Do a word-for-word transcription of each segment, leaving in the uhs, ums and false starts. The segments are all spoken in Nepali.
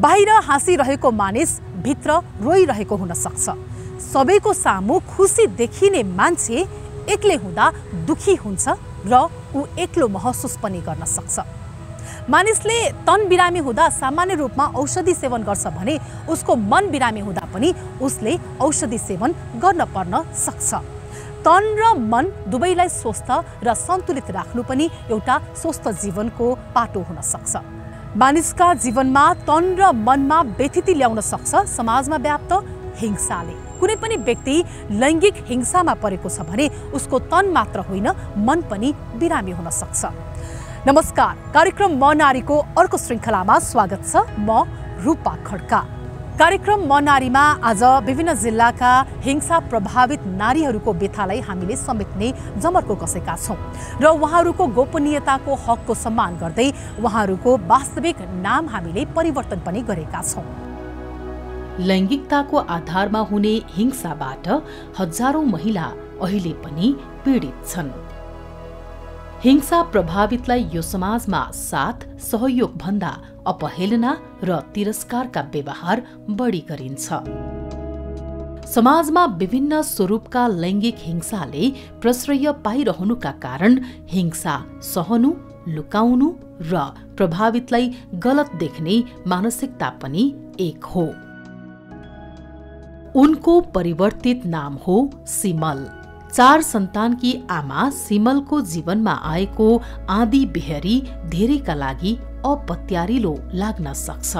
बाहिर हाँसिरहेको मानिस भित्र रोइरहेको हुन सक्छ। सबैको सामु खुसी देखिने मान्छे एक्लै हुँदा दुखी हुन्छ र ऊ एक्लो महसुस पनि गर्न सक्छ। मानिसले तन बिरामी हुँदा सामान्य रूपमा औषधि सेवन गर्छ भने उसको मन बिरामी हुँदा पनि उसले औषधि सेवन गर्न पर्न सक्छ। तन र मन दुवैलाई स्वस्थ र सन्तुलित राख्नु पनि एउटा स्वस्थ जीवनको पाटो हुन सक्छ। मानिसका जीवनमा तन र मनमा व्यथिति ल्याउन सक्छ समाजमा व्याप्त हिंसाले। कुनै पनि व्यक्ति लैङ्गिक हिंसामा परेको छ भने उसको तन मात्र होइन मन पनि बिरामी हुन सक्छ। नमस्कार, कार्यक्रम म नारीको अर्को श्रृङ्खलामा स्वागत छ। म रूपा खड्का। कार्यक्रम म नारीमा आज विभिन्न जिल्लाका हिंसा प्रभावित नारीहरूको व्यथालाई हामीले समेट्ने जमर्को कसेका छौँ र उहाँहरूको गोपनीयताको हकको सम्मान गर्दै उहाँहरूको वास्तविक नाम हामीले परिवर्तन पनि गरेका छौँ। लैङ्गिकताको आधारमा हुने हिंसाबाट हजारौं महिला अहिले पनि पीडित छन्। हिंसा प्रभावितलाई यो समाजमा साथ सहयोग भन्दा अपहेलना र तिरस्कारका व्यवहार बढी गरिन्छ। समाजमा विभिन्न स्वरूपका लैङ्गिक हिंसाले प्रश्रय पाइरहनुका कारण हिंसा सहनु, लुकाउनु र प्रभावितलाई गलत देख्ने मानसिकता पनि एक हो। उनको परिवर्तित नाम हो सिमल। चार सन्तान की आमा सिमल को जीवन में आएको आँधी बेहरी धेरै का लागि अपत्यारिलो लाग्न सक्छ।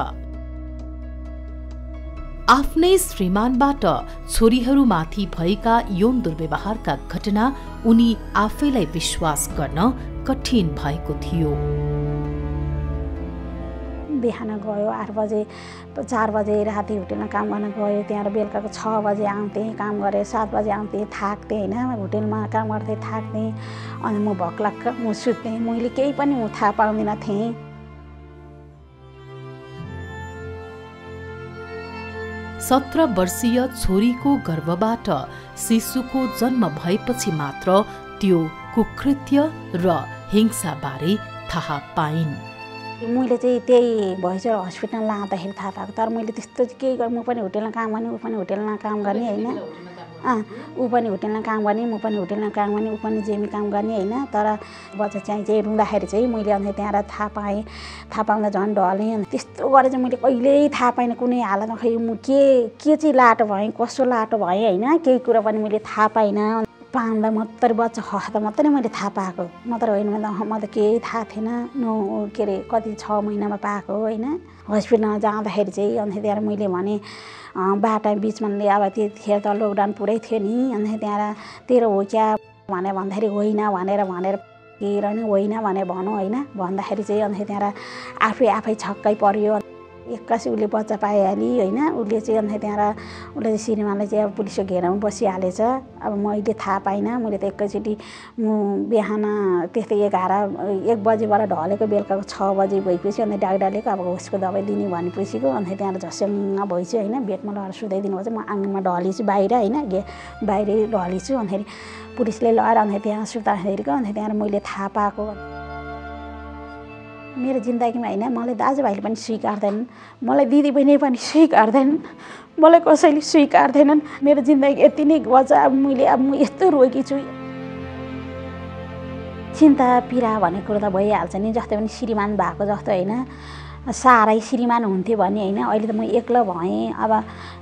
आफ्नै श्रीमानबाट छोरीहरूमाथि भएका यौन दुर्व्यवहार का घटना उनी आफैलाई विश्वास गर्न कठिन भएको थियो। बिहान गयो आठ बजे, चार बजे राति होटेलमा काम गर्न गयो। त्यहाँबाट बेलुकाको छ बजे आउँथेँ, काम गरेँ, सात बजे आउँथेँ, थाक्थेँ होइन। होटेलमा काम गर्थेँ, थाक्थेँ, अनि म भक्लक्क म सुत्थेँ। मैले केही पनि म थाहा पाउँदिन थिएँ। सत्र वर्षीय छोरीको गर्भबाट शिशुको जन्म भएपछि मात्र त्यो कुकृत्य र हिंसाबारे थाहा पाइन्। मैले चाहिँ त्यही भएछ हस्पिटल लाँदाखेरि थाहा पाएको। तर मैले त्यस्तो केही गर्नु, म पनि होटेलमा काम गर्ने, ऊ पनि होटेलमा काम गर्ने होइन। अँ ऊ पनि होटेलमा काम गर्ने, म पनि होटेलमा काम गर्ने, ऊ पनि जेमी काम गर्ने होइन। तर बच्चा चाहिँ चाहिँ रुँदाखेरि चाहिँ मैले अन्त त्यहाँबाट थाहा पाएँ। थाहा पाउँदा झन् ढलेँ। अनि त्यस्तो गरेर चाहिँ मैले कहिल्यै थाहा पाइनँ कुनै हालतमा। खै म के के चाहिँ लाटो भएँ, कसो लाटो भएँ होइन, केही कुरा पनि मैले थाहा पाइनँ। पाउँदा मात्रै बच्चा हस्दा मात्रै मैले थाहा पाएको, मात्र होइन म त म त केही थाहा थिएन। नौ के अरे कति छ महिनामा पाएको होइन। हस्पिटलमा जाँदाखेरि चाहिँ अनि त्यहाँ मैले भने बाटा बिचमा अब त्यतिखेर त लकडाउन पुरै थियो नि। अनि त्यहाँ तेरो हो क्या भनेर भन्दाखेरि होइन भनेर भनेर के र नि होइन भनेर भनौँ होइन। भन्दाखेरि चाहिँ अनि त्यहाँ आफै आफै छक्कै पर्यो। एक्कासी उसले बच्चा पाइहाली होइन। उसले चाहिँ अन्त त्यहाँ उसले श्रीमानलाई चाहिँ अब पुलिसको घेरामा बसिहालेछ। अब मैले थाहा पाइनँ। मैले त एकैचोटि म बिहान त्यस्तै एघार एक बजेबाट ढलेको बेलुकाको छ बजे भएपछि अन्त डाक्टरलेको अब उसको दबाई दिने भनेपछिको अन्त त्यहाँ झस्याङ भएछु होइन। बेडमा लगेर सुताइदिनु भएछ। म आँगनमा ढलिछु बाहिर होइन, बाहिर ढलिछु। अन्तखेरि पुलिसले लगेर अन्त त्यहाँ सुताखेरिको अन्त त्यहाँ मैले थाहा पाएको। मेरो जिन्दगीमा होइन मलाई दाजुभाइले पनि स्वीकार्दैनन्, मलाई दिदीबहिनी पनि स्वीकार्दैनन्, मलाई कसैले स्वीकार्दैनन्। मेरो जिन्दगी यति नै बच्चा। अब मैले अब म यस्तो रोगी छु। चिन्ता पीडा भन्ने कुरो त भइहाल्छ नि, जस्तै पनि श्रीमान भएको जस्तो होइन। साह्रै श्रीमान हुन्थ्यो भने होइन। अहिले त म एक्लो भएँ। अब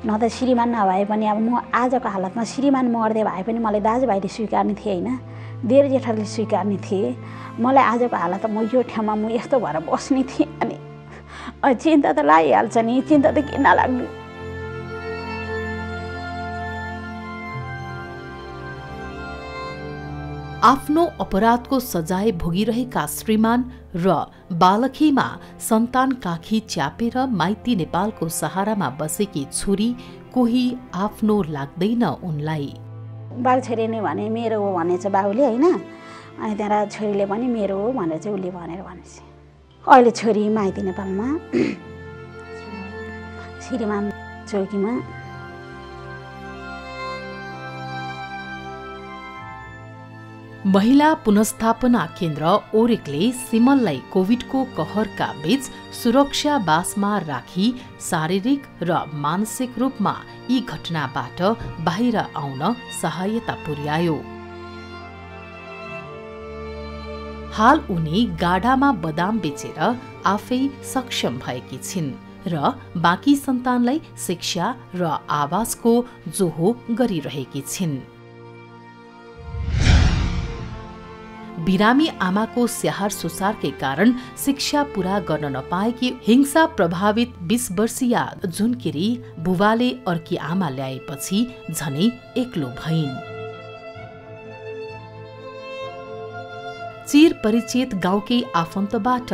न त श्रीमान नभए पनि अब म आजको हालतमा श्रीमान मर्दै भए पनि मलाई दाजुभाइले स्वीकार्ने थिए होइन, धेरै जेठाले स्वीकार्ने थिए। मलाई आजको हालत म यो ठाउँमा म यस्तो भएर बस्ने थिएँ। अनि चिन्ता त लागिहाल्छ नि, चिन्ता त किन नलाग्ने। आफ्नो अपराधको सजाय भोगिरहेका श्रीमान र बालखीमा सन्तान काखी च्यापेर माइती नेपालको सहारामा बसेकी छोरी कोही आफ्नो लाग्दैन। उनलाई बाउ छोरी नै भने मेरो हो भनेछ बाउले होइन। अनि त्यहाँ छोरीले पनि मेरो हो भनेर चाहिँ उसले भनेर भनेपछि अहिले छोरी माइती नेपालमा श्रीमान चौकीमा। महिला पुनस्थापना केन्द्र ओरेकले सिमललाई कोभिडको कहरका बीच सुरक्षा बासमा राखी शारीरिक र मानसिक रूपमा यी घटनाबाट बाहिर आउन सहायता पुर्यायो। हाल उनी गाडामा बदाम बेचेर आफै सक्षम भएकी छिन् र बाँकी सन्तानलाई शिक्षा र आवासको जोहो गरिरहेकी छिन्। बिरामी आमाको स्याहार सुसारकै कारण शिक्षा पूरा गर्न नपाएकी हिंसा प्रभावित बीस वर्षीय जुनकिरी बुबाले अर्की आमा ल्याएपछि झनै एक्लो भइन्। चिर परिचित गाउँकै आफन्तबाट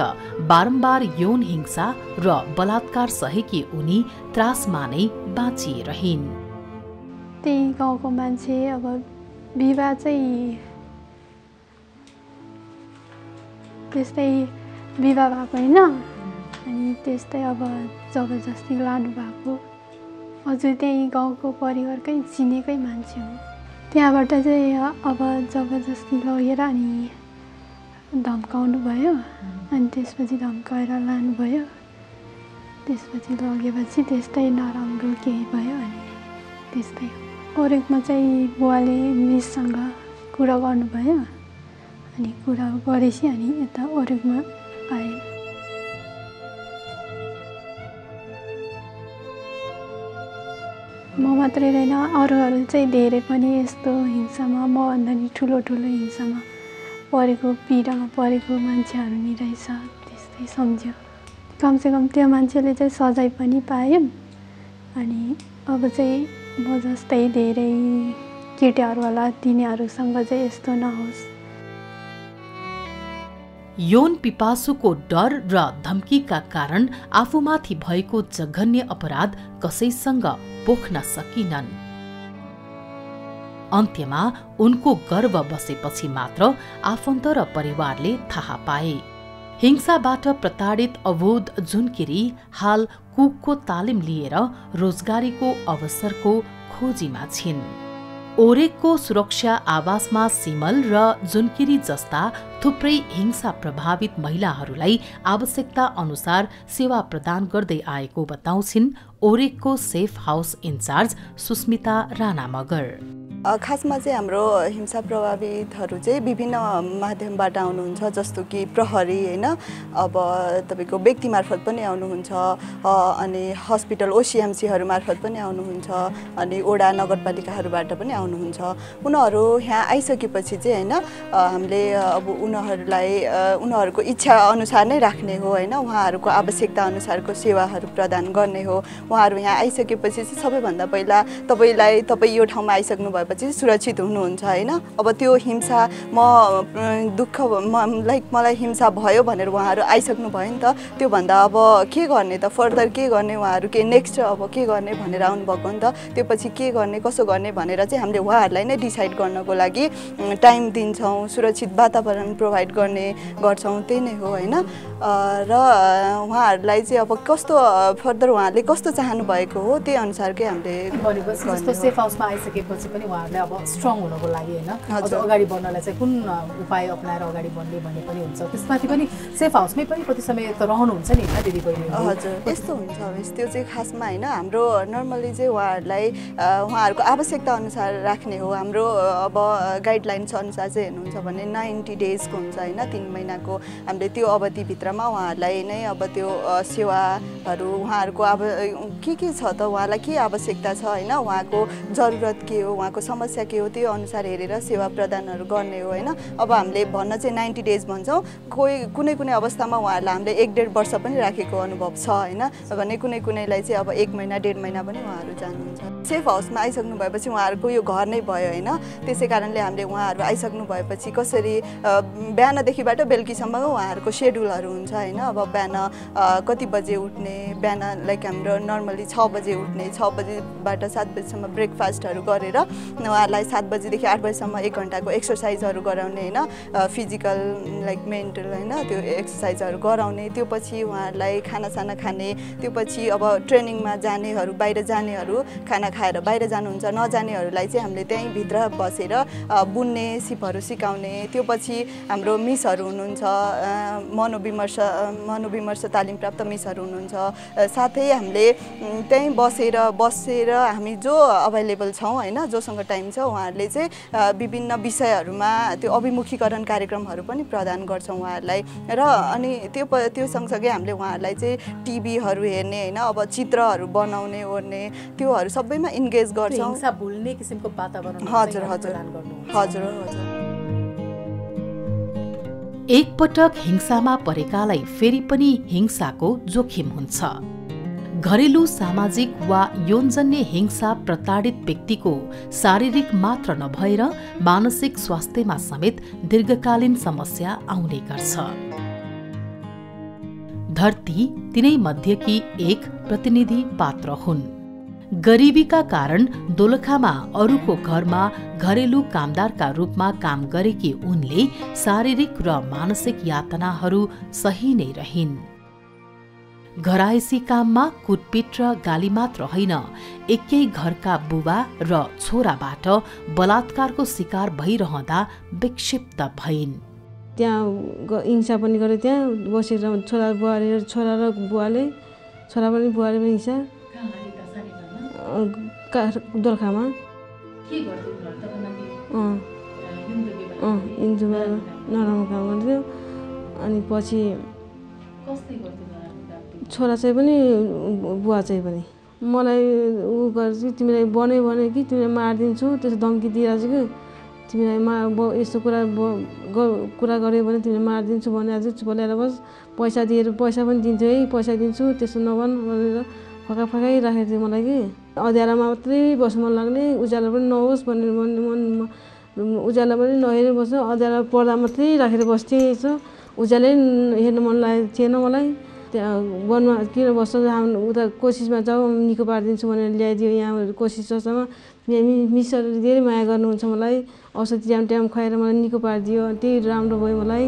बारम्बार यौन हिंसा र बलात्कार सहेकी उनी त्रासमा नै बाँचिरहिन्। त्यही गाउँको मान्छे अब विवाह चाहिँ त्यस्तै विवाह भएको हैन, अनि त्यस्तै अब जबरजस्ती लानु भएको। अझै त्यही गाउँको परिवारकै चिनेकै मान्छे हो, त्यहाँबाट चाहिँ अब जबरजस्ती लगेर अनि धम्काउनु भयो, अनि त्यसपछि धम्काएर लानुभयो। त्यसपछि लगेपछि त्यस्तै नराम्रो केही भयो अनि त्यस्तै ओरेकमा चाहिँ बुवाले मिससँग कुरा गर्नुभयो, अनि कुरा गरेपछि अनि यता ओरेकमा आए। म मात्रै होइन, अरूहरू चाहिँ धेरै पनि यस्तो हिंसामा मभन्दा नि ठुलो ठुलो हिंसामा परेको पीडामा परेको मान्छेहरू नि रहेछ। त्यस्तै सम्झ्यो, कमसेकम त्यो मान्छेले चाहिँ सजाय पनि पायौँ। अनि अब चाहिँ म जस्तै धेरै केटाहरूवाला तिनीहरूसँग चाहिँ यस्तो नहोस्। यौन पिपासुको डर र धम्कीका कारण आफूमाथि भएको जघन्य अपराध कसैसँग पोख्न सकिनन्। अन्त्यमा उनको गर्व बसेपछि मात्र आफन्त र परिवारले थाहा पाए। हिंसाबाट प्रताडित अबोध जुनकिरी हाल कुकको तालिम लिएर रोजगारीको अवसरको खोजीमा छिन्। ओरेकको सुरक्षा आवासमा सिमल र जुनकिरी जस्ता थुप्रै हिंसा प्रभावित महिलाहरूलाई आवश्यकता अनुसार सेवा प्रदान गर्दै आएको बताउँछिन् ओरेकको safe house in charge Susmita Rana Magar. खासमा चाहिँ हाम्रो हिंसा प्रभावितहरू चाहिँ विभिन्न माध्यमबाट आउनुहुन्छ, जस्तो कि प्रहरी हैन, अब तपाईको व्यक्ति मार्फत पनि आउनुहुन्छ, अनि हस्पिटल ओसीएमसीहरू मार्फत पनि आउनुहुन्छ, अनि ओडा नगरपालिकाहरूबाट पनि आउनुहुन्छ। उनीहरू यहाँ आइसकेपछि चाहिँ हैन हामीले अब उनीहरूलाई उनीहरूको इच्छा अनुसार नै राख्ने हो हैन, उहाँहरूको आवश्यकता अनुसारको सेवाहरू प्रदान गर्ने हो। उहाँहरू यहाँ आइसकेपछि चाहिँ सबैभन्दा पहिला तपाईलाई तपाई यो ठाउँमा आइसक्नु सुरक्षित हुनुहुन्छ हैन। अब त्यो हिंसा म दुःख लाइक मलाई हिंसा भयो भनेर उहाँहरू आइसक्नु भयो नि त, त्योभन्दा अब के गर्ने त, फर्दर के गर्ने, उहाँहरू के नेक्स्ट अब के गर्ने भनेर आउनुभएको नि त। त्यो पछि के गर्ने कसो गर्ने भनेर चाहिँ हामीले उहाँहरूलाई नै डिसाइड गर्नको लागि टाइम दिन्छौँ, सुरक्षित वातावरण प्रोभाइड गर्ने गर्छौँ। त्यही नै हो होइन। र उहाँहरूलाई चाहिँ अब कस्तो फर्दर उहाँहरूले कस्तो चाहनु भएको हो त्यही अनुसारकै हामीले सेफ हाउसमा आइसकेपछि उहाँहरूलाई अब स्ट्रङ हुनको लागि हैन अझ अगाडि बढ्नलाई चाहिँ कुन उपाय अपनाएर अगाडि बढ्ने भन्ने पनि हुन्छ। त्यसमाथि पनि सेफ हाउसमै पनि कति समय त रहनुहुन्छ नि हैन दिदी बहिनी। हजुर यस्तो हुन्छ। त्यो चाहिँ खासमा हैन हाम्रो नर्मली चाहिँ उहाँहरूलाई उहाँहरूको आवश्यकता अनुसार राख्ने हो। हाम्रो अब गाइडलाइन्स अनुसार चाहिँ हेर्नुहुन्छ भने नाइन्टी डेजको हुन्छ हैन, तीन महिनाको। हामीले त्यो अवधिभित्रमा उहाँहरूलाई नै अब त्यो सेवाहरू उहाँहरूको अब के के छ त, उहाँलाई के आवश्यकता छ हैन, उहाँको जरुरत के हो, उहाँको समस्या के हो, त्यो अनुसार हेरेर सेवा प्रदानहरू गर्ने हो हैन। अब हामीले भन्न चाहिँ नाइन्टी डेज भन्छौँ, कोही कुनै कुनै अवस्थामा उहाँहरूलाई हामीले एक डेढ वर्ष पनि राखेको अनुभव छ हैन, भने कुनै कुनैलाई चाहिँ अब एक महिना डेढ महिना पनि उहाँहरू जानुहुन्छ। सेफ हाउसमा आइसक्नु भएपछि उहाँहरूको यो घर नै भयो हैन, त्यसै कारणले हामीले उहाँहरू आइसक्नु भएपछि कसरी बिहानदेखिबाट बेलुकीसम्म उहाँहरूको सेड्युलहरू हुन्छ हैन। अब बिहान कति बजे उठ्ने, बिहान लाइक हाम्रो नर्मली छ बजे उठ्ने, छ बजेबाट सात बजीसम्म ब्रेकफास्टहरू गरेर उहाँहरुलाई सात बजेदेखि आठ बजेसम्म एक घण्टाको एक्सरसाइजहरु गराउने हैन, फिजिकल लाइक मेन्टल हैन त्यो एक्सरसाइजहरु गराउने, त्यो पछि उहाँहरुलाई खानासाना खाने, त्यो पछि अब ट्रेनिङमा जानेहरु बाहिर जानेहरु खाना खाएर बाहिर जानुहुन्छ, नजानेहरुलाई चाहिँ हामीले त्यही भित्र बसेर बुन्ने सिपहरु सिकाउने, त्यो पछि हाम्रो मिसहरु हुनुहुन्छ मनोविमर्श मनोविमर्श तालिम प्राप्त मिसहरु हुनुहुन्छ, साथै हामीले त्यही बसेर बसेर हामी जो अवेलेबल छौं हैन जोसँग टाइम छ उहाँहरुले चाहिँ विभिन्न विषयहरुमा त्यो अभिमुखीकरण कार्यक्रमहरु पनि प्रदान गर्छौं उहाँहरुलाई र अनि त्यो त्यो सँगसँगै हामीले उहाँहरुलाई चाहिँ टिभीहरु हेर्ने हैन अब चित्रहरु बनाउने ओर्ने त्योहरु सबैमा एंगेज गर्छौं, हिंसा भुल्ने किसिमको वातावरण हजुर हजुर हजुर हजुर एक पटक हिंसामा परेकालाई फेरि पनि हिंसाको जोखिम हुन्छ। घरेलु सामाजिक वा यौनजन्य हिंसा प्रताड़ित व्यक्तिको शारीरिक मात्र नभएर मानसिक स्वास्थ्यमा समेत दीर्घकालीन समस्या आउने गर्छ। धरती तिनै मध्येकी एक प्रतिनिधि पात्र हुन्। गरिबीका कारण दोलखामा अरूको घरमा घरेलु कामदारका रूपमा काम गरेकी उनले शारीरिक र मानसिक यातनाहरू सही नै रहिन्। घरायसी काममा कुटपिट र गाली मात्र होइन, एकै घरका बुबा र छोराबाट बलात्कारको शिकार भइरहँदा विक्षिप्त भइन्। त्यहाँ हिंसा पनि गरे, त्यहाँ बसेर छोरा बुहारी छोरा र बुवाले छोरा पनि बुहारी पनि हिंसा दोलखामा इन्जुमा नराम्रो काम गर्थ्यो। अनि पछि छोरा चाहिँ पनि बुवा चाहिँ पनि मलाई ऊ गर्छु तिमीलाई बने बने कि तिमीलाई मारिदिन्छु त्यस्तो धम्की दिइरहेको छु कि तिमीलाई मा यस्तो कुरा कुरा गऱ्यो भने तिमीलाई मारिदिन्छु भनिरहेको छु, चुप ल्याएर बस, पैसा दिएर पैसा पनि दिन्छु है पैसा दिन्छु त्यस्तो नभन भनेर फका फकाइ राखेको थियो मलाई कि अँध्यारामा मात्रै बस्नु मन लाग्ने उज्यालो पनि नहोस् भनेर मन उज्यालो पनि नहेरेर बस्नु अँध्यारा पर्दा मात्रै राखेर बस्थेँ यसो उज्यालो हेर्नु मन लागेको थिएन मलाई। त्यहाँ वनमा किन बस्छ हाम्रो उता कोसिसमा जाऊ निको पारिदिन्छु भनेर ल्याइदियो यहाँ कोसिस जस्तोमा यहाँ मिसहरूले धेरै माया गर्नुहुन्छ मलाई औषधि टाइम टाइम खुवाएर मलाई निको पारिदियो त्यही राम्रो भयो मलाई।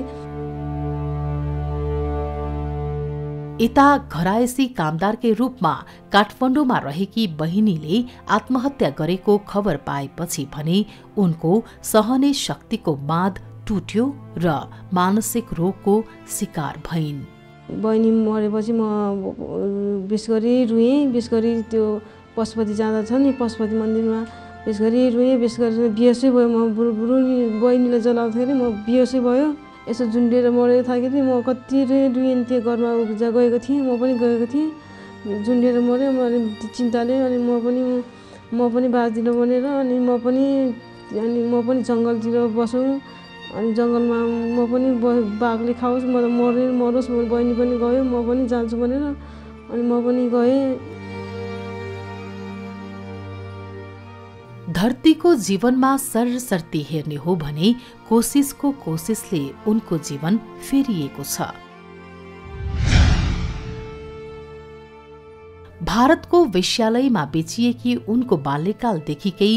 यता घरायसी कामदारकै रूपमा काठमाडौँमा रहेकी बहिनीले आत्महत्या गरेको खबर पाएपछि भने उनको सहने शक्तिको बाँध टुट्यो र मानसिक रोगको शिकार भइन्। बहिनी मरेपछि म विशेष गरी रुएँ, विशेष गरी त्यो पशुपति जाँदा छ नि पशुपति मन्दिरमा विशेष गरी रुएँ, विशेष गरी बिहोसै भयो म बुढो बहिनीले जलाउँथेँ अरे म बिहोसै भयो यसो झुन्डेर मरेको थाहा कि म कति रुएँ त्यो घरमा गएको थिएँ म पनि गएको थिएँ झुन्डेर मऱ्यो म चिन्ताले अनि म पनि म पनि बाँच्दिन भनेर अनि म पनि अनि म पनि जङ्गलतिर बसौँ अनि जङ्गलमा म पनि बाघले खाओस् म त मरे मरोस् मेरो बहिनी पनि गयो म पनि जान्छु भनेर अनि म पनि गएँ। धरतीको जीवनमा सरसर्ती हेर्ने हो भने कोसिसको कोसिसले उनको जीवन फेरिएको छ। भारतको वेश्यालयमा बेचिएकी उनको बाल्यकालदेखिकै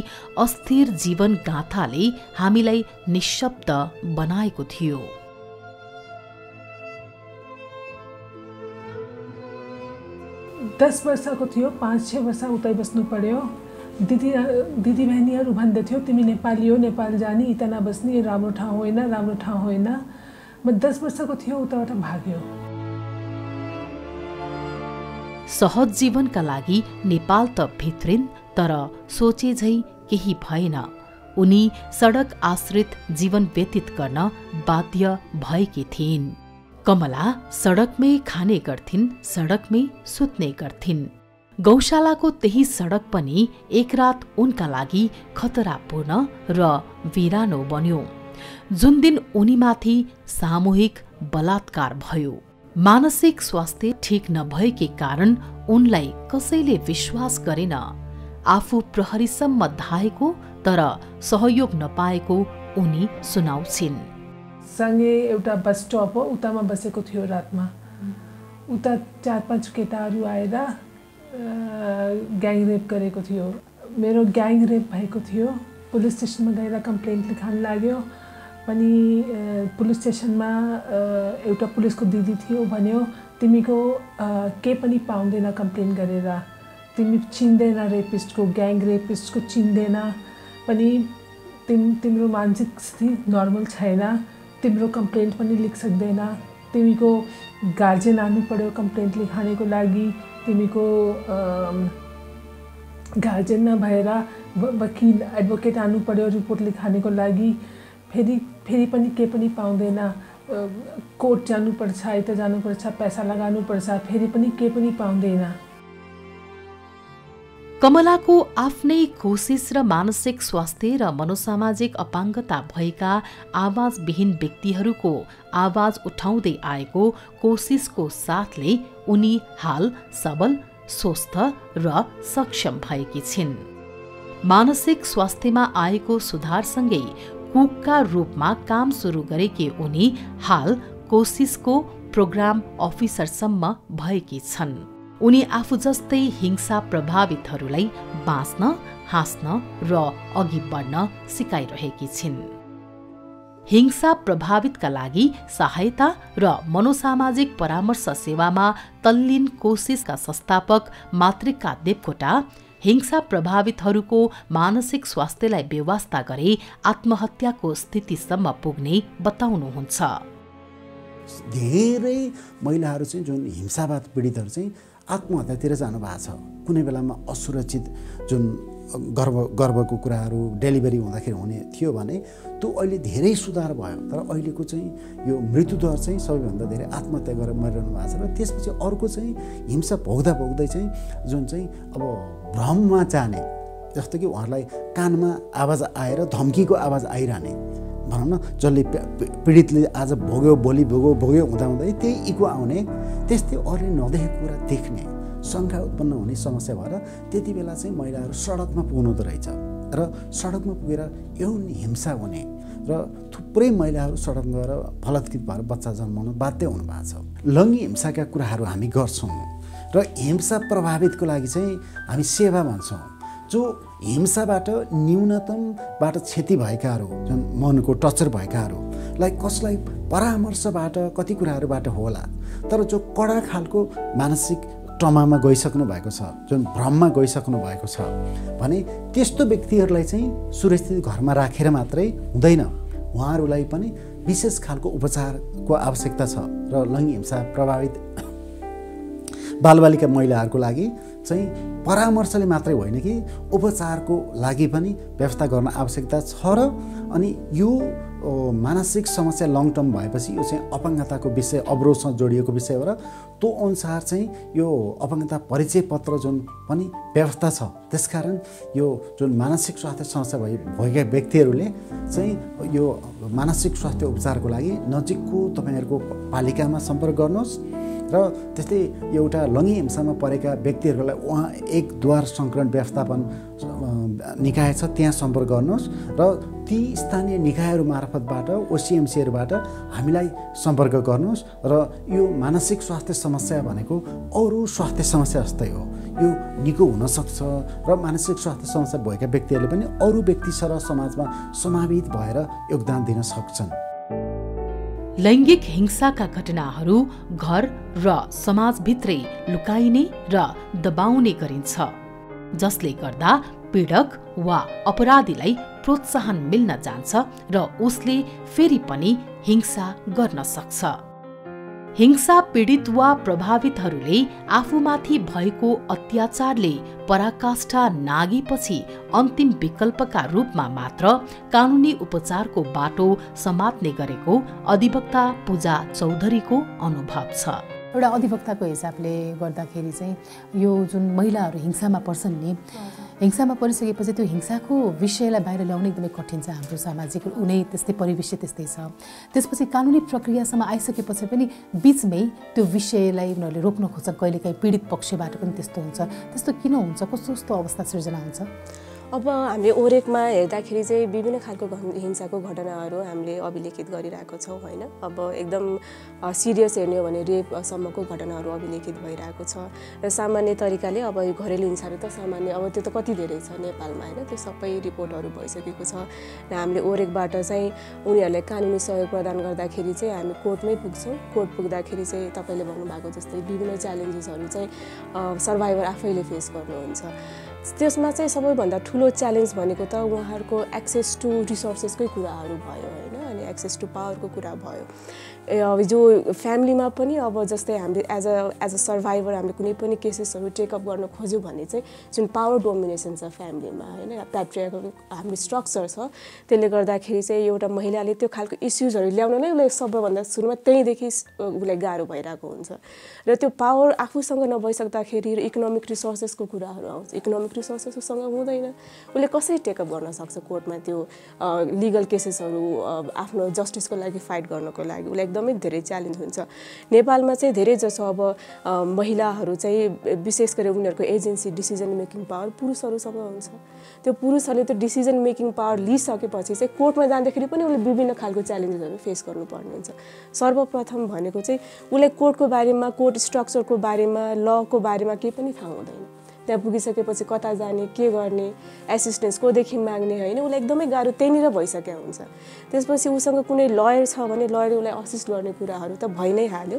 अस्थिर जीवन गाथाले हामीलाई निशब्द बनाएको थियो। दस वर्षको थियो, पाँच छ वर्ष उतै बस्नु पर्यो। दिदी दिदी बहिनीहरू भन्दैथ्यो तिमी नेपाली हो, नेपाल जाने, इतना बस्ने, राम्रो ठाउँ होइन राम्रो ठाउँ होइन। म दस वर्षको थियो उताबाट भाग्यो। सहज जीवनका लागि नेपाल त भित्रिन् तर सोचे झैं केही भएन, उनी सडक आश्रित जीवन व्यतीत गर्न बाध्य भएकी थिइन्। कमला सडकमै खाने गर्थिन्, सडकमै सुत्ने गर्थिन्। गौशालाको त्यही सडक पनि एक रात उनका लागि खतरापूर्ण र वीरानो बन्यो, जुन दिन उनीमाथि सामूहिक बलात्कार भयो। मानसिक स्वास्थ्य ठीक नभएकै कारण उनलाई कसैले विश्वास गरेन। आफू प्रहरीसम्म धाएको तर सहयोग नपाएको उनी सुनाउँछिन्। सँगै एउटा बस स्टप हो उतामा बसेको थियो रातमा, उता चार पाँच केटाहरू आएर ग्याङ रेप गरेको थियो। मेरो ग्याङ रेप भएको थियो पुलिस स्टेशन में गएर कंप्लेंट लेखान लगे। पुलिस स्टेशन में एउटा पुलिस को दीदी थियो, भन्यो तिमी को के पनि पाउँदैन कंप्लेन गरेर, तिमी चिन्दैन रेपिस्ट को, गैंग रेपिस्ट को चिन्दैन, तिम तिम्रो मानसिक स्थिति नर्मल छैन, तिम्रो कंप्लेंट पनि लेख सक्दैन, तिमी को गार्जियन आउनु पर्यो कंप्लेंट लेखाने को लागि, तिमी को गार्जियन नभएर वकील एडवोकेट आउनु पर्यो रिपोर्ट लेखाने को लागि, फेरि फेरि पनि के पनि पाउँदैन, कोर्ट जानु पर्छ, यता जानु पर्छ, पैसा लगाउनु पर्छ, फेरि पनि के पनि पाउँदैन। कमलाको आफ्नै कोसिस र मानसिक स्वास्थ्य र मनोसामाजिक अपाङ्गता भएका आवाजविहीन व्यक्तिहरूको आवाज उठाउँदै आएको कोसिसको साथले उनी हाल सबल, स्वस्थ र सक्षम भएकी छिन्। मानसिक स्वास्थ्यमा आएको सुधारसँगै कुकका रूपमा काम सुरु गरेकी उनी हाल कोसिसको प्रोग्राम अफिसरसम्म भएकी छन्। उनी आफू जस्तै हिंसा प्रभावितहरूलाई बाँच्न, हाँस्न र अघि बढ्न सिकाइरहेकी छिन्। हिंसा प्रभावितका लागि सहायता र मनोसामाजिक परामर्श सेवामा तल्लीन कोसिसका संस्थापक मातृका देवकोटा हिंसा प्रभावितहरूको मानसिक स्वास्थ्यलाई व्यवस्था गरे आत्महत्याको स्थितिसम्म पुग्ने बताउनुहुन्छ। धेरै महिलाहरू चाहिँ जुन हिंसावाद पीडितहरू चाहिँ आत्महत्यातिर जानु भएको छ। कुनै बेलामा असुरक्षित जुन गर्भ गर्भको कुराहरू डेलिभरी हुँदाखेरि हुने थियो भने त्यो अहिले धेरै सुधार भयो, तर अहिलेको चाहिँ यो मृत्युदर चाहिँ सबैभन्दा धेरै आत्महत्या गरेर मरिरहनु भएको छ। र त्यसपछि अर्को चाहिँ हिंसा भोग्दा भोग्दै चाहिँ जुन चाहिँ अब भ्रममा जाने, जस्तो कि उहाँहरूलाई कानमा आवाज आएर धम्कीको आवाज आइरहने, भनौँ न जसले पीडितले आज भोग्यो, भोलि भोग्यो भोग्यो हुँदा हुँदै त्यही इको आउने, त्यस्तै अरूले नदेखेको कुरा देख्ने, शङ्का उत्पन्न हुने समस्या भएर त्यति बेला चाहिँ महिलाहरू सडकमा पुग्नुहुँदो रहेछ र सडकमा पुगेर यौन हिंसा हुने र थुप्रै महिलाहरू सडक गएर फलत्कृत भएर बच्चा जन्माउन बाध्य हुनुभएको छ। लैङ्गिक हिंसाका कुराहरू हामी गर्छौँ र हिंसा प्रभावितको लागि चाहिँ हामी सेवा भन्छौँ, जो हिंसाबाट न्यूनतमबाट क्षति भएकाहरू, जुन मनको टर्चर भएकाहरूलाई कसलाई परामर्शबाट कति कुराहरूबाट होला, तर जो कडा खालको मानसिक ट्रमामा गइसक्नु भएको छ, जुन भ्रममा गइसक्नु भएको छ भने त्यस्तो व्यक्तिहरूलाई चाहिँ सुरक्षित घरमा राखेर मात्रै हुँदैन, उहाँहरूलाई पनि विशेष खालको उपचारको आवश्यकता छ। र लैङ्गिक हिंसा प्रभावित बालबालिका महिलाहरूको लागि चाहिँ परामर्शले मात्रै होइन कि उपचारको लागि पनि व्यवस्था गर्न आवश्यकता छ। र अनि यो मानसिक समस्या लङ टर्म भएपछि यो चाहिँ अपाङ्गताको विषय, अवरोधसँग जोडिएको विषय हो र त्यो अनुसार चाहिँ यो अपाङ्गता परिचय पत्र जुन पनि व्यवस्था छ। त्यसकारण यो जुन मानसिक स्वास्थ्य समस्या भए भएका व्यक्तिहरूले चाहिँ यो मानसिक स्वास्थ्य उपचारको लागि नजिकको तपाईँहरूको पालिकामा सम्पर्क गर्नुहोस् र त्यस्तै एउटा लैङ्गिक हिंसामा परेका व्यक्तिहरूलाई उहाँ एक द्वार सङ्कलन व्यवस्थापन निकाय छ, त्यहाँ सम्पर्क गर्नुहोस् र ती स्थानीय निकायहरू मार्फतबाट ओसिएमसीहरूबाट हामीलाई सम्पर्क गर्नुहोस्। र यो मानसिक स्वास्थ्य समस्या भनेको अरू स्वास्थ्य समस्या जस्तै हो, यो निको हुनसक्छ र मानसिक स्वास्थ्य समस्या भएका व्यक्तिहरूले पनि अरू व्यक्ति सर समाजमा समावेश भएर योगदान दिन सक्छन्। लैंगिक हिंसाका घटनाहरू घर र समाजभित्रै लुकाइने र दबाउने गरिन्छ, जसले गर्दा पीडक वा अपराधीलाई प्रोत्साहन मिल्न जान्छ र उसले फेरि पनि हिंसा गर्न सक्छ। हिंसा पीडित वा प्रभावितहरूले आफूमाथि भएको अत्याचारले पराकाष्ठा नाघेपछि अन्तिम विकल्पका रूपमा मात्र कानुनी उपचारको बाटो समात्ने गरेको अधिवक्ता पूजा चौधरीको अनुभव छ। एउटा अधिवक्ताको हिसाबले गर्दाखेरि चाहिँ यो जुन महिलाहरू हिंसामा पर्छन् नि, हिंसामा परिसकेपछि त्यो हिंसाको विषयलाई बाहिर ल्याउन एकदमै कठिन छ। हाम्रो सामाजिक उनै त्यस्तै परिवेश त्यस्तै छ। त्यसपछि कानुनी प्रक्रियासम्म आइसकेपछि पनि बिचमै त्यो विषयलाई उनीहरूले रोक्न खोज्छ। कहिलेकाहीँ पीडित पक्षबाट पनि त्यस्तो हुन्छ। त्यस्तो किन हुन्छ? कस्तो कस्तो अवस्था सृजना हुन्छ? अब हमें ओरेक में हेर्दाखेरि चाहिँ विभिन्न खालको हिंसा को घटनाहरू हामीले अभिलेखित गरिरहेको छौं हैन। अब एकदम सीरियस हेर्ने हो भने रेप सम्मको घटनाहरू अभिलेखित भइरहेको छ र सामान्य तरिकाले अब यो घरेलु हिंसाहरू त सामान्य अब त्यो त कति धेरै छ नेपालमा हैन, त्यो सबै रिपोर्टहरू भइसकेको छ र हामीले ओरेकबाट चाहिँ उनीहरुलाई कानुनी सहयोग प्रदान गर्दाखेरि चाहिँ हामी कोर्टमै पुग्छौं। कोर्ट पुग्दाखेरि चाहिँ तपाईले भन्नु भएको जस्तै विभिन्न च्यालेन्जेसहरू चाहिँ सर्भाइभर आफैले फेस गर्नुहुन्छ। त्यसमा चाहिँ सबैभन्दा ठूलो च्यालेन्ज भनेको त उहाँहरुको एक्सेस टु रिसोर्सेसकै कुराहरु भयो हैन, अनि एक्सेस टु पावरको कुरा भयो। अब जो फ्यामिलीमा पनि अब जस्तै हामीले as a as a survivor हामीले कुनै पनि केसेसहरु टेकअप गर्न खोज्यो भने चाहिँ जुन पावर डोमिनेसन छ फ्यामिलीमा हैन, प्याट्रियार्कल हाम्रो स्ट्रक्चर छ, त्यसले गर्दाखेरि चाहिँ एउटा महिलाले त्यो खालको इश्यूजहरु ल्याउन नै उले सबैभन्दा सुरुमा त्यहीदेखि उले गाह्रो भइराको हुन्छ र त्यो पावर आफूसँग नभइसक्दाखेरि इकोनोमिक रिसोर्सेसको कुराहरु आउँछ। इकोनोमिक रिसोर्सेससँग हुँदैन, उले कसरी टेकअप गर्न सक्छ कोर्टमा त्यो लीगल केसेसहरु आफ्नो जस्टिसको लागि फाइट गर्नको लागि उले एकदमै धेरै च्यालेन्ज हुन्छ। नेपालमा चाहिँ धेरै जसो अब महिलाहरु चाहिँ विशेष गरी उनीहरुको एजेन्सी डिसिजन मेकिङ पावर पुरुषहरुसँग हुन्छ। त्यो पुरुषहरुले त्यो डिसिजन मेकिङ पावर लिइसकेपछि चाहिँ कोर्टमा जाँदाखेरि पनि उले विभिन्न खालको च्यालेन्जेसहरु फेस गर्नुपर्ने हुन्छ। सर्वप्रथम भनेको चाहिँ उले कोर्टको बारेमा, कोर्ट स्ट्रक्चरको बारेमा, लको बारेमा केही पनि थाहा हुँदैन। त्यहाँ पुगिसकेपछि कता जाने, के गर्ने, एसिस्टेन्स कोदेखि माग्ने हैन, उले एकदमै गाह्रो त्यैनिर भइसक्या हुन्छ। त्यसपछि उसँग कुनै लयर छ भने लयरले उलाई असिस्ट गर्ने कुराहरु त भइ नै हाल्यो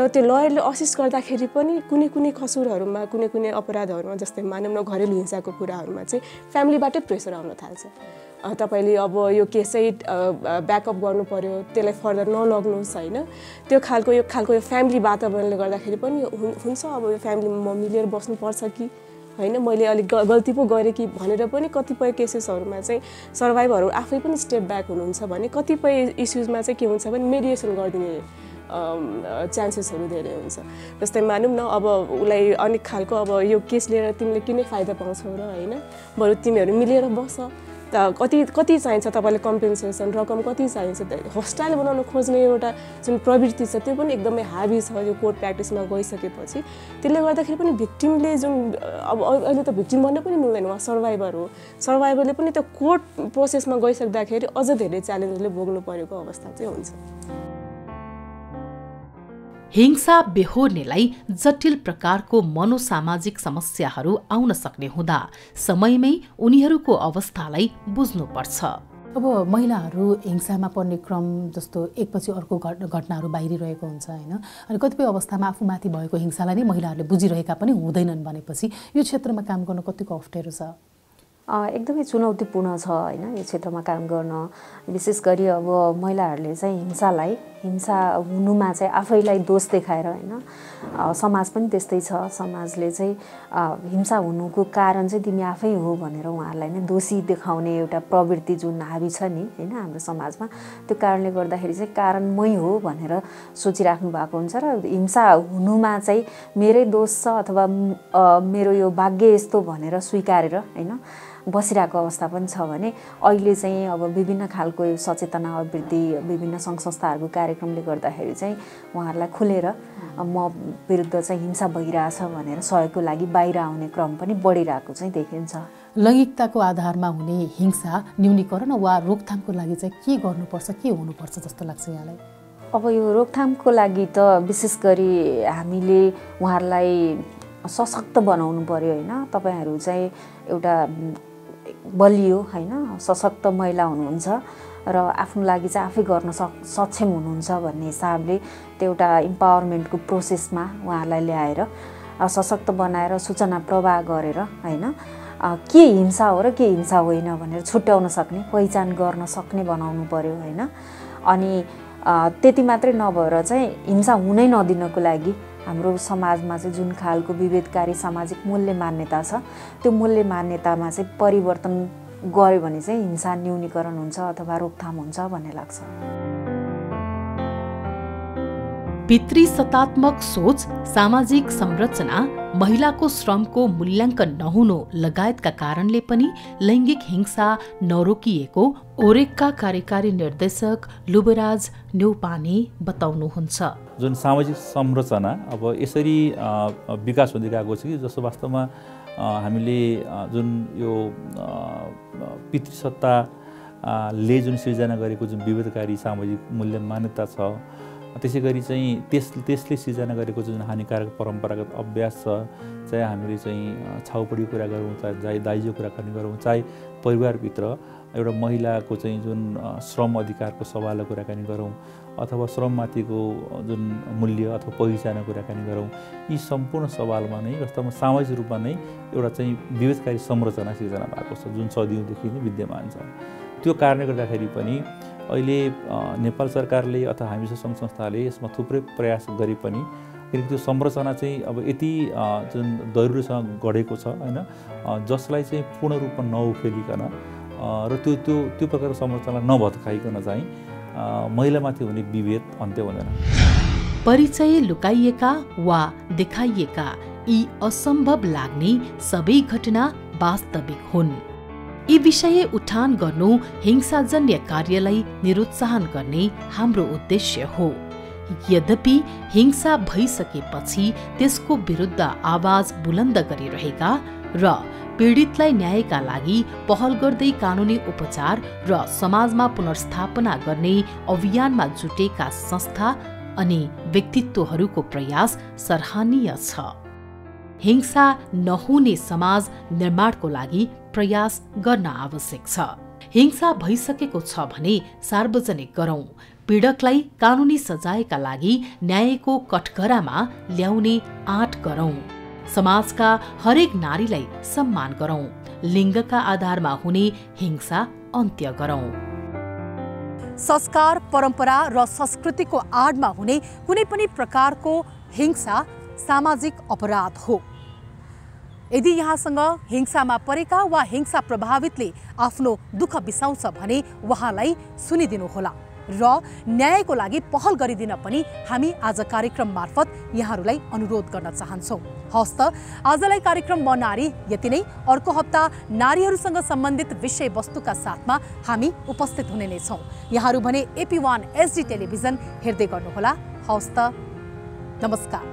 र त्यो लयरले असिस्ट गर्दाखेरि पनि कुनै कुनै कसुरहरुमा, कुनै कुनै अपराधहरुमा जस्तै मानव न घरेलु हिंसाको कुराहरुमा चाहिँ फ्यामिलीबाटै प्रेसर आउन थाल्छ। तपाईले अब यो केस चाहिँ ब्याकअप गर्नु पर्यो, त्यसलाई फर्दर नलग्नुहोस् हैन, त्यो खालको यो खालको यो फ्यामिली वातावरणले गर्दाखेरि पनि हुन्छ। अब यो फ्यामिलीमा म मिलेर बस्नु पर्छ कि हैन, मैले अलि गल्ती पो गरे कि भनेर पनि कतिपय केसेसहरुमा चाहिँ सर्भाइभरहरु आफै पनि स्टेप ब्याक हुनुहुन्छ भने कतिपय इश्यूजमा चाहिँ के हुन्छ भने मेडिएसन गर्दिने चान्सेसहरु धेरै हुन्छ। जस्तै मानौं न अब उलाई अनेक खालको अब यो केस लिएर तिमीले किन फाइदा पाउँछौ र हैन, बरु तिमीहरु मिलेर बस, त कति कति चाहिन्छ तपाईले कम्पेन्सेसन रकम कति चाहिन्छ, होस्टाइल बनाउन खोज्ने एउटा जुन प्रवृत्ति छ त्यो पनि एकदमै हाबी छ यो कोर्ट प्र्याक्टिसमा गइसकेपछि। त्यसले गर्दाखेरि पनि भिक्टिमले जुन अब अहिले त भिक्टिम भन्न पनि मिल्दैन, उहाँ सर्भाइभर हो, सर्भाइभरले पनि त्यो कोर्ट प्रोसेसमा गइसक्दाखेरि अझ धेरै च्यालेन्जले भोग्नु परेको अवस्था चाहिँ हुन्छ। हिंसा बेहोर्नेलाई जटिल प्रकारको मनोसामाजिक समस्याहरू आउन सक्ने हुँदा समयमै उनीहरूको अवस्थालाई बुझ्नुपर्छ। अब महिलाहरू हिंसामा पर्ने क्रम जस्तो एकपछि अर्को घटनाहरू बाहिरिरहेको हुन्छ हैन, अनि कतिपय अवस्थामा आफूमाथि भएको हिंसालाई नै महिलाहरूले बुझिरहेका पनि हुँदैनन् भनेपछि यो क्षेत्रमा काम गर्न कतिको अप्ठ्यारो छ? एकदमै चुनौतीपूर्ण छ हैन यो क्षेत्रमा काम गर्न। विशेष गरी अब महिलाहरूले चाहिँ हिंसालाई हिंसा हुनुमा चाहिँ आफैलाई दोष देखाएर हैन, समाज पनि त्यस्तै छ, समाजले चाहिँ हिंसा हुनुको कारण चाहिँ तिमी आफै हो भनेर उहाँहरूलाई नै दोषी देखाउने एउटा प्रवृत्ति जुन हाबी छ नि हैन हाम्रो समाजमा, त्यो कारणले गर्दाखेरि चाहिँ कारणमै हो भनेर सोचिराख्नु भएको हुन्छ र हिंसा हुनुमा चाहिँ मेरै दोष छ अथवा मेरो यो भाग्य यस्तो भनेर स्वीकारेर हैन बसिरहेको अवस्था पनि छ भने अहिले चाहिँ अब विभिन्न खालको यो सचेतना अभिवृद्धि विभिन्न सङ्घ संस्थाहरूको कार्यक्रमले गर्दाखेरि चाहिँ उहाँहरूलाई खुलेर म विरुद्ध चाहिँ हिंसा भइरहेछ भनेर सहयोगको लागि बाहिर आउने क्रम पनि बढिरहेको चाहिँ देखिन्छ। लैङ्गिकताको आधारमा हुने हिंसा न्यूनीकरण वा रोकथामको लागि चाहिँ के गर्नुपर्छ, के हुनुपर्छ जस्तो लाग्छ यहाँलाई? अब यो रोकथामको लागि त विशेष गरी हामीले उहाँहरूलाई सशक्त बनाउनु पर्यो हैन। तपाईहरु चाहिँ एउटा बलियो हैन सशक्त महिला हुनुहुन्छ र आफ्नो लागि चाहिँ आफै गर्न सक्षम हुनुहुन्छ भन्ने हिसाबले त्यो एउटा इम्पावरमेन्टको प्रोसेसमा उहाँलाई ल्याएर सशक्त बनाएर सूचना प्रवाह गरेर हैन के हिंसा हो र के हिंसा होइन भनेर छुट्याउन सक्ने, पहिचान गर्न सक्ने बनाउनु पर्यो हैन। अनि त्यति मात्रै नभएर चाहिँ हिंसा हुनै नदिनको लागि हाम्रो समाजमा चाहिँ जुन खालको विभेदकारी सामाजिक मूल्य मान्यता छ त्यो मूल्य मान्यतामा चाहिँ परिवर्तन गर्यो भने चाहिँ हिंसा न्यूनीकरण हुन्छ अथवा रोकथाम हुन्छ भन्ने लाग्छ। भित्री सत्तात्मक सोच, सामाजिक संरचना, महिलाको श्रमको मूल्याङ्कन नहुनु लगायतका कारणले पनि लैङ्गिक हिंसा नरोकिएको ओरेकका कार्यकारी निर्देशक लुबराज न्यौपाने बताउनुहुन्छ। जुन सामाजिक संरचना अब यसरी विकास हुँदै गएको छ कि जसो वास्तवमा हामीले जुन यो पितृसत्ता ले जुन सिर्जना गरेको जुन विभेदकारी सामाजिक मूल्य मान्यता छ, त्यसैगरी चाहिँ त्यस त्यसले सिर्जना गरेको जुन हानिकारक परम्परागत अभ्यास छ, चाहे हामीले चाहिँ छाउपडी कुरा गरौँ, चाहे दाइजो कुरा गर्ने गरौँ, चाहे परिवारभित्र एउटा महिलाको चाहिँ जुन श्रम अधिकारको सवालको कुराकानी गरौँ अथवा श्रममाथिको जुन मूल्य अथवा पहिचानको कुराकानी गरौँ, यी सम्पूर्ण सवालमा नै वास्तवमा सामाजिक रूपमा नै एउटा चाहिँ विभेदकारी संरचना सिर्जना भएको छ जुन सदियौँदेखि नै विद्यमान छ। त्यो कारणले गर्दाखेरि पनि अहिले नेपाल सरकारले अथवा हामी सङ्घ संस्थाले यसमा थुप्रै प्रयास गरे पनि किनकि त्यो संरचना चाहिँ अब यति जुन दरिलोसँग गढेको छ हैन, जसलाई चाहिँ पूर्ण रूपमा नउखेलिकन र त्यो त्यो त्यो प्रकारको संरचना नभत्काइकन चाहिँ महिलामाथि हुने विभेद अन्त्य हुँदैन। परिचय लुकाइएका वा देखाइएका यी असम्भव लाग्ने सबै घटना वास्तविक हुन्। यी विषय उठान गर्नु हिंसाजन्य कार्यलाई निरुत्साहन गर्ने हाम्रो उद्देश्य हो। यद्यपि हिंसा भइसकेपछि त्यसको विरुद्ध आवाज बुलन्द गरिरहेका र पीडितलाई न्यायका लागि पहल गर्दै कानुनी उपचार र समाजमा पुनर्स्थापना गर्ने अभियानमा जुटेका संस्था अनि व्यक्तित्वहरूको प्रयास सराहनीय छ। हिंसा नहुने समाज निर्माणको लागि प्रयास गर्न आवश्यक छ। हिंसा भइसकेको छ भने सार्वजनिक गरौँ, पीडकलाई कानुनी सजायका लागि न्यायको कठघरामा ल्याउने आँट गरौँ, समाजका हरेक नारीलाई सम्मान गरौँ, लिङ्गका आधारमा हुने हिंसा अन्त्य गरौँ। संस्कार, परम्परा र संस्कृतिको आडमा हुने कुनै पनि प्रकारको हिंसा सामाजिक अपराध हो। यदि यहाँसँग हिंसामा परेका वा हिंसा प्रभावितले आफ्नो दुःख बिसाउँछ भने उहाँलाई सुनिदिनुहोला र न्यायको लागि पहल गरिदिन पनि हामी आज कार्यक्रम मार्फत यहाँहरूलाई अनुरोध गर्न चाहन्छौँ। हवस् त, आजलाई कार्यक्रम म नारी यति नै। अर्को हप्ता नारीहरूसँग सम्बन्धित विषयवस्तुका साथमा हामी उपस्थित हुने नै छौँ। यहाँहरू भने A P one H D television हेर्दै गर्नुहोला। हवस् त, नमस्कार।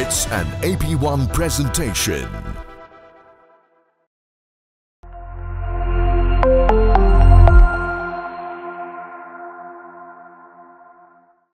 It's an A P one presentation.